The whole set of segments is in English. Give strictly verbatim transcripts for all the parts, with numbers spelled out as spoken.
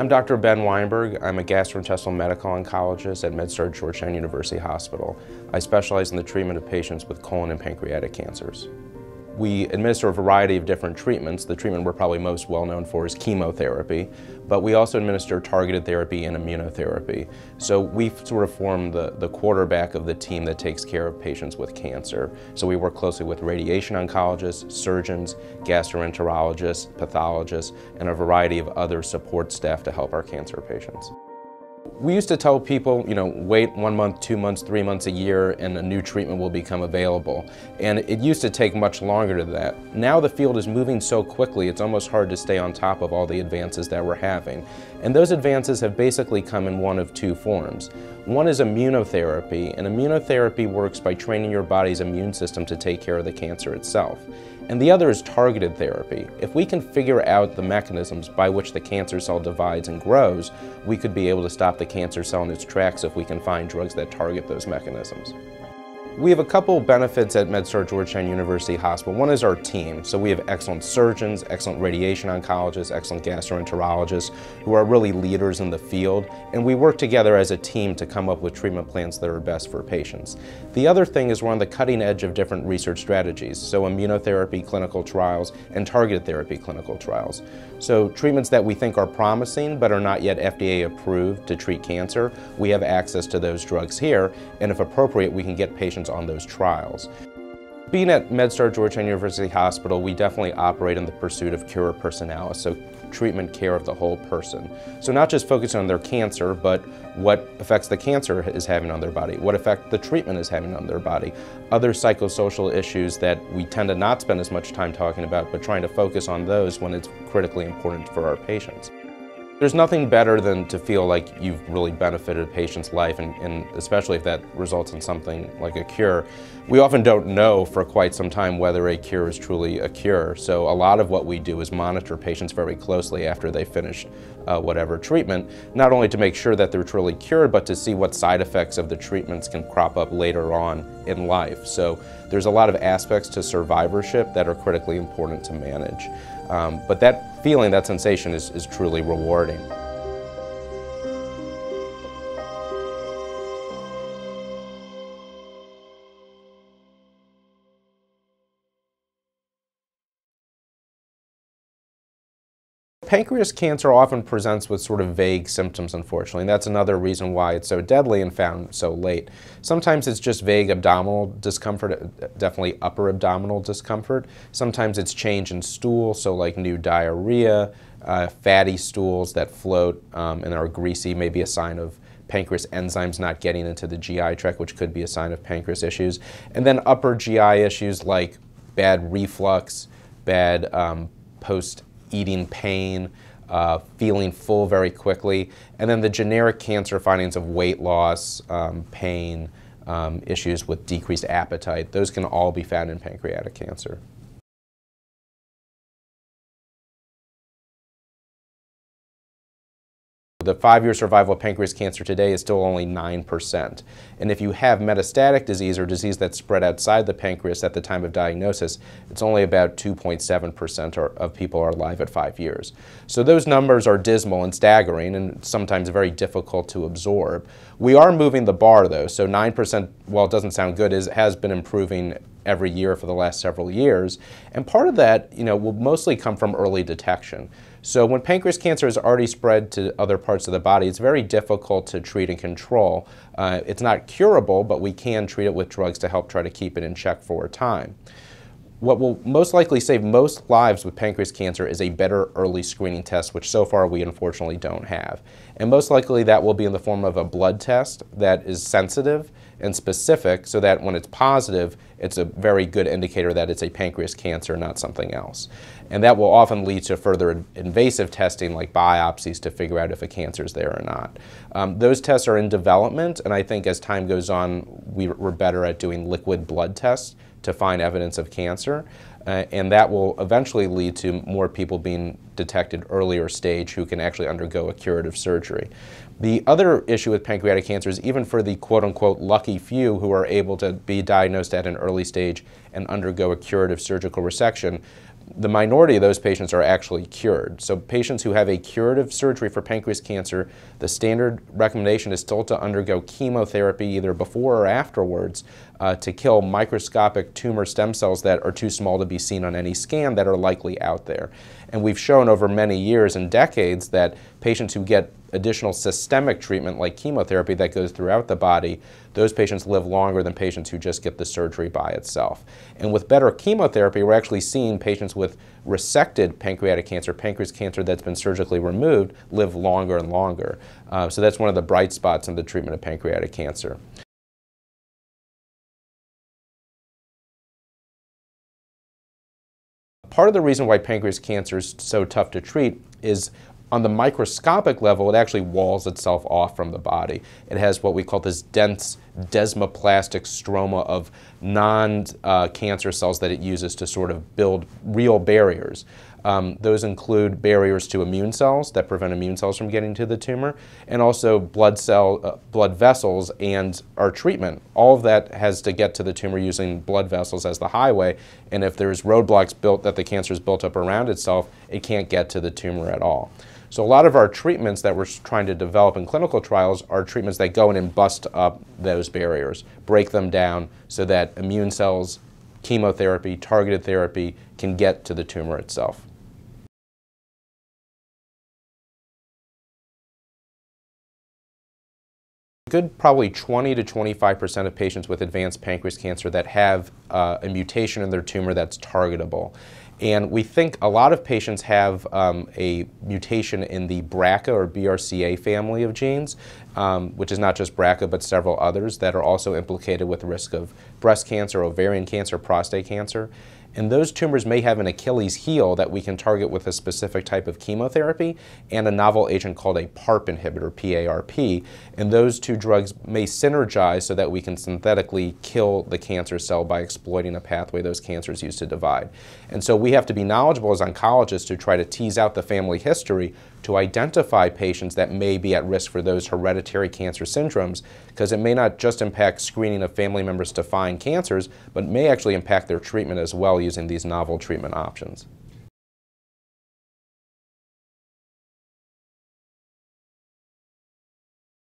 I'm Doctor Ben Weinberg. I'm a gastrointestinal medical oncologist at MedStar Georgetown University Hospital. I specialize in the treatment of patients with colon and pancreatic cancers. We administer a variety of different treatments. The treatment we're probably most well known for is chemotherapy, but we also administer targeted therapy and immunotherapy. So we sort of form the, the quarterback of the team that takes care of patients with cancer. So we work closely with radiation oncologists, surgeons, gastroenterologists, pathologists, and a variety of other support staff to help our cancer patients. We used to tell people, you know, wait one month, two months, three months, a year, and a new treatment will become available. And it used to take much longer than that. Now the field is moving so quickly, it's almost hard to stay on top of all the advances that we're having. And those advances have basically come in one of two forms. One is immunotherapy, and immunotherapy works by training your body's immune system to take care of the cancer itself. And the other is targeted therapy. If we can figure out the mechanisms by which the cancer cell divides and grows, we could be able to stop the cancer cell in its tracks if we can find drugs that target those mechanisms. We have a couple benefits at MedStar Georgetown University Hospital. One is our team. So we have excellent surgeons, excellent radiation oncologists, excellent gastroenterologists who are really leaders in the field. And we work together as a team to come up with treatment plans that are best for patients. The other thing is we're on the cutting edge of different research strategies. So immunotherapy clinical trials and targeted therapy clinical trials. So treatments that we think are promising but are not yet F D A approved to treat cancer, we have access to those drugs here. And if appropriate, we can get patients on those trials. Being at MedStar Georgetown University Hospital, we definitely operate in the pursuit of cura personalis, so treatment care of the whole person. So not just focusing on their cancer, but what effects the cancer is having on their body, what effect the treatment is having on their body, other psychosocial issues that we tend to not spend as much time talking about, but trying to focus on those when it's critically important for our patients. There's nothing better than to feel like you've really benefited a patient's life, and, and especially if that results in something like a cure. We often don't know for quite some time whether a cure is truly a cure, so a lot of what we do is monitor patients very closely after they finish uh, whatever treatment, not only to make sure that they're truly cured, but to see what side effects of the treatments can crop up later on in life. So there's a lot of aspects to survivorship that are critically important to manage. Um, but that feeling, that sensation is, is truly rewarding. Pancreas cancer often presents with sort of vague symptoms, unfortunately, and that's another reason why it's so deadly and found so late. Sometimes it's just vague abdominal discomfort, definitely upper abdominal discomfort. Sometimes it's change in stool, so like new diarrhea, uh, fatty stools that float um, and are greasy, may be a sign of pancreas enzymes not getting into the G I tract, which could be a sign of pancreas issues. And then upper G I issues like bad reflux, bad um, post eating pain, uh, feeling full very quickly, and then the generic cancer findings of weight loss, um, pain, um, issues with decreased appetite. Those can all be found in pancreatic cancer. The five-year survival of pancreas cancer today is still only nine percent. And if you have metastatic disease or disease that's spread outside the pancreas at the time of diagnosis, it's only about two point seven percent of people are alive at five years. So those numbers are dismal and staggering and sometimes very difficult to absorb. We are moving the bar though, so nine percent, while it doesn't sound good, is, has been improving every year for the last several years. And part of that, you know, will mostly come from early detection. So when pancreas cancer is already spread to other parts of the body, it's very difficult to treat and control. Uh, it's not curable, but we can treat it with drugs to help try to keep it in check for a time. What will most likely save most lives with pancreas cancer is a better early screening test, which so far we unfortunately don't have. And most likely that will be in the form of a blood test that is sensitive and specific so that when it's positive, it's a very good indicator that it's a pancreas cancer, not something else. And that will often lead to further invasive testing like biopsies to figure out if a cancer is there or not. Um, those tests are in development, and I think as time goes on, we, we're better at doing liquid blood tests to find evidence of cancer, uh, and that will eventually lead to more people being detected earlier stage who can actually undergo a curative surgery. The other issue with pancreatic cancer is even for the quote-unquote lucky few who are able to be diagnosed at an early stage and undergo a curative surgical resection, the minority of those patients are actually cured. So patients who have a curative surgery for pancreas cancer, the standard recommendation is still to undergo chemotherapy either before or afterwards uh, to kill microscopic tumor stem cells that are too small to be seen on any scan that are likely out there. And we've shown over many years and decades that patients who get additional systemic treatment like chemotherapy that goes throughout the body, those patients live longer than patients who just get the surgery by itself. And with better chemotherapy, we're actually seeing patients with resected pancreatic cancer, pancreas cancer that's been surgically removed, live longer and longer. Uh, so that's one of the bright spots in the treatment of pancreatic cancer. Part of the reason why pancreas cancer is so tough to treat is on the microscopic level, it actually walls itself off from the body. It has what we call this dense desmoplastic stroma of non-cancer uh, cells that it uses to sort of build real barriers. Um, those include barriers to immune cells that prevent immune cells from getting to the tumor, and also blood cell, uh, blood vessels and our treatment. All of that has to get to the tumor using blood vessels as the highway, and if there's roadblocks built that the cancer is built up around itself, it can't get to the tumor at all. So a lot of our treatments that we're trying to develop in clinical trials are treatments that go in and bust up those barriers, break them down so that immune cells, chemotherapy, targeted therapy can get to the tumor itself. A good probably twenty to twenty-five percent of patients with advanced pancreas cancer that have uh, a mutation in their tumor that's targetable. And we think a lot of patients have um, a mutation in the B R C A or B R C A family of genes, um, which is not just B R C A but several others that are also implicated with the risk of breast cancer, ovarian cancer, prostate cancer. And those tumors may have an Achilles heel that we can target with a specific type of chemotherapy and a novel agent called a PARP inhibitor, P A R P. And those two drugs may synergize so that we can synthetically kill the cancer cell by exploiting a pathway those cancers use to divide. And so we have to be knowledgeable as oncologists to try to tease out the family history to identify patients that may be at risk for those hereditary cancer syndromes, because it may not just impact screening of family members to find cancers, but may actually impact their treatment as well using these novel treatment options.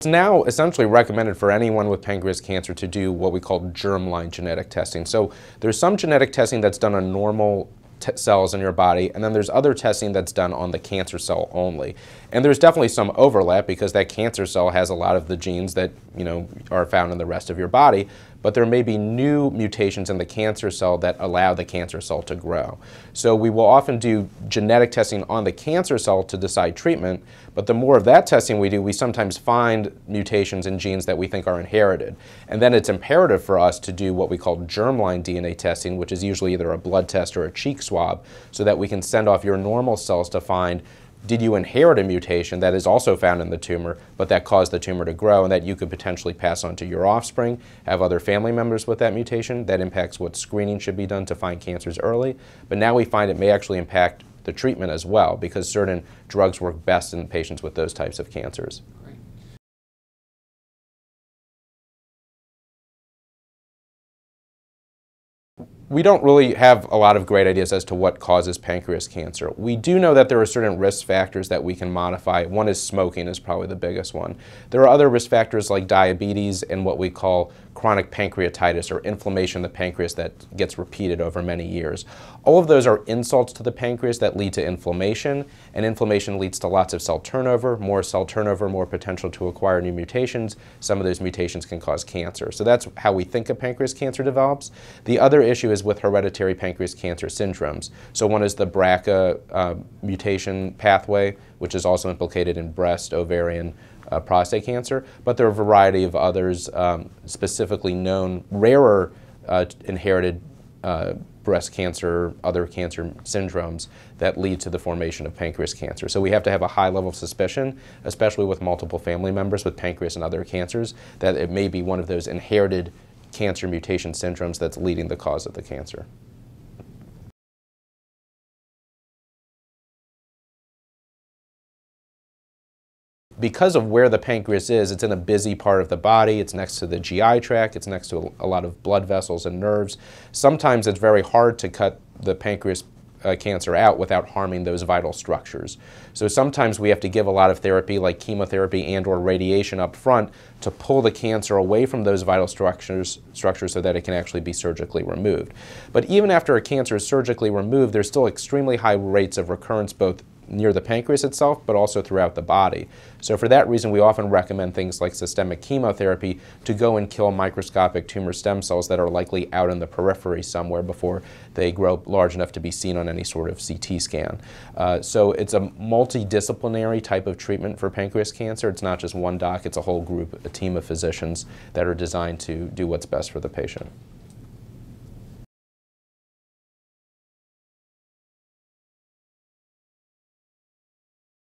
It's now essentially recommended for anyone with pancreas cancer to do what we call germline genetic testing. So there's some genetic testing that's done on normal cells in your body, and then there's other testing that's done on the cancer cell only. And there's definitely some overlap because that cancer cell has a lot of the genes that, you know, are found in the rest of your body, but there may be new mutations in the cancer cell that allow the cancer cell to grow. So we will often do genetic testing on the cancer cell to decide treatment, but the more of that testing we do, we sometimes find mutations in genes that we think are inherited. And then it's imperative for us to do what we call germline D N A testing, which is usually either a blood test or a cheek swab, so that we can send off your normal cells to find, did you inherit a mutation that is also found in the tumor, but that caused the tumor to grow and that you could potentially pass on to your offspring, have other family members with that mutation? That impacts what screening should be done to find cancers early. But now we find it may actually impact the treatment as well, because certain drugs work best in patients with those types of cancers. Great. We don't really have a lot of great ideas as to what causes pancreas cancer. We do know that there are certain risk factors that we can modify. One is smoking is probably the biggest one. There are other risk factors like diabetes and what we call chronic pancreatitis or inflammation in the pancreas that gets repeated over many years. All of those are insults to the pancreas that lead to inflammation, and inflammation leads to lots of cell turnover. More cell turnover, more potential to acquire new mutations. Some of those mutations can cause cancer. So that's how we think of pancreas cancer develops. The other issue is with hereditary pancreas cancer syndromes. So one is the B R C A uh, mutation pathway, which is also implicated in breast, ovarian, uh, prostate cancer, but there are a variety of others, um, specifically known, rarer uh, inherited uh, breast cancer, other cancer syndromes that lead to the formation of pancreas cancer. So we have to have a high level of suspicion, especially with multiple family members with pancreas and other cancers, that it may be one of those inherited cancer mutation syndromes that's leading the cause of the cancer. Because of where the pancreas is, it's in a busy part of the body, it's next to the G I tract, it's next to a lot of blood vessels and nerves. Sometimes it's very hard to cut the pancreas uh, cancer out without harming those vital structures. So sometimes we have to give a lot of therapy like chemotherapy and or radiation up front to pull the cancer away from those vital structures, structures so that it can actually be surgically removed. But even after a cancer is surgically removed, there's still extremely high rates of recurrence both near the pancreas itself, but also throughout the body. So for that reason, we often recommend things like systemic chemotherapy to go and kill microscopic tumor stem cells that are likely out in the periphery somewhere before they grow large enough to be seen on any sort of C T scan. Uh, so it's a multidisciplinary type of treatment for pancreas cancer. It's not just one doc, it's a whole group, a team of physicians that are designed to do what's best for the patient.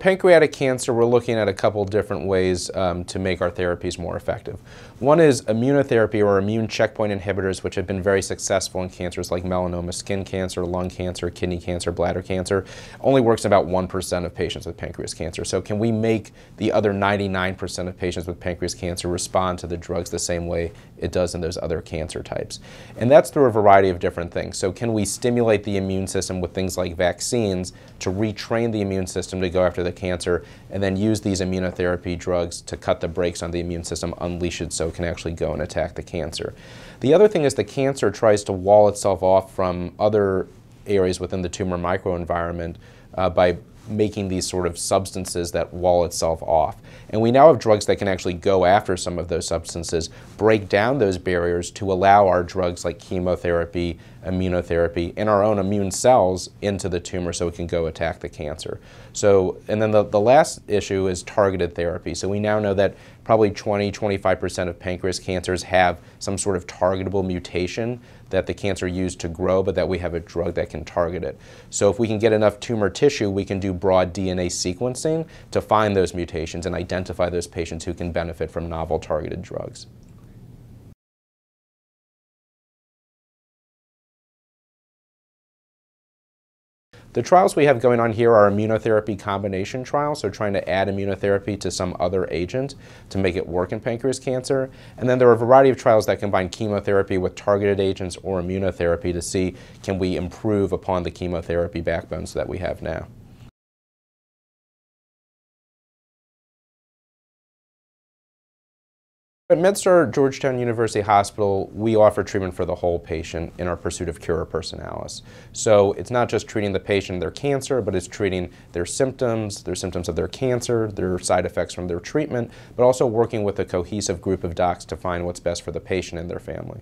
Pancreatic cancer, we're looking at a couple different ways um, to make our therapies more effective. One is immunotherapy or immune checkpoint inhibitors, which have been very successful in cancers like melanoma, skin cancer, lung cancer, kidney cancer, bladder cancer. Only works in about one percent of patients with pancreas cancer. So can we make the other ninety-nine percent of patients with pancreas cancer respond to the drugs the same way it does in those other cancer types? And that's through a variety of different things. So can we stimulate the immune system with things like vaccines to retrain the immune system to go after the cancer, and then use these immunotherapy drugs to cut the brakes on the immune system, unleash it so it can actually go and attack the cancer. The other thing is the cancer tries to wall itself off from other areas within the tumor microenvironment uh, by making these sort of substances that wall itself off. And we now have drugs that can actually go after some of those substances, break down those barriers to allow our drugs like chemotherapy, immunotherapy, and our own immune cells into the tumor so it can go attack the cancer. So, and then the, the last issue is targeted therapy. So we now know that probably twenty, twenty-five percent of pancreas cancers have some sort of targetable mutation that the cancer used to grow, but that we have a drug that can target it. So if we can get enough tumor tissue, we can do broad D N A sequencing to find those mutations and identify those patients who can benefit from novel targeted drugs. The trials we have going on here are immunotherapy combination trials, so trying to add immunotherapy to some other agent to make it work in pancreas cancer. And then there are a variety of trials that combine chemotherapy with targeted agents or immunotherapy to see can we improve upon the chemotherapy backbones that we have now. At MedStar Georgetown University Hospital, we offer treatment for the whole patient in our pursuit of cura personalis. So it's not just treating the patient their cancer, but it's treating their symptoms, their symptoms of their cancer, their side effects from their treatment, but also working with a cohesive group of docs to find what's best for the patient and their family.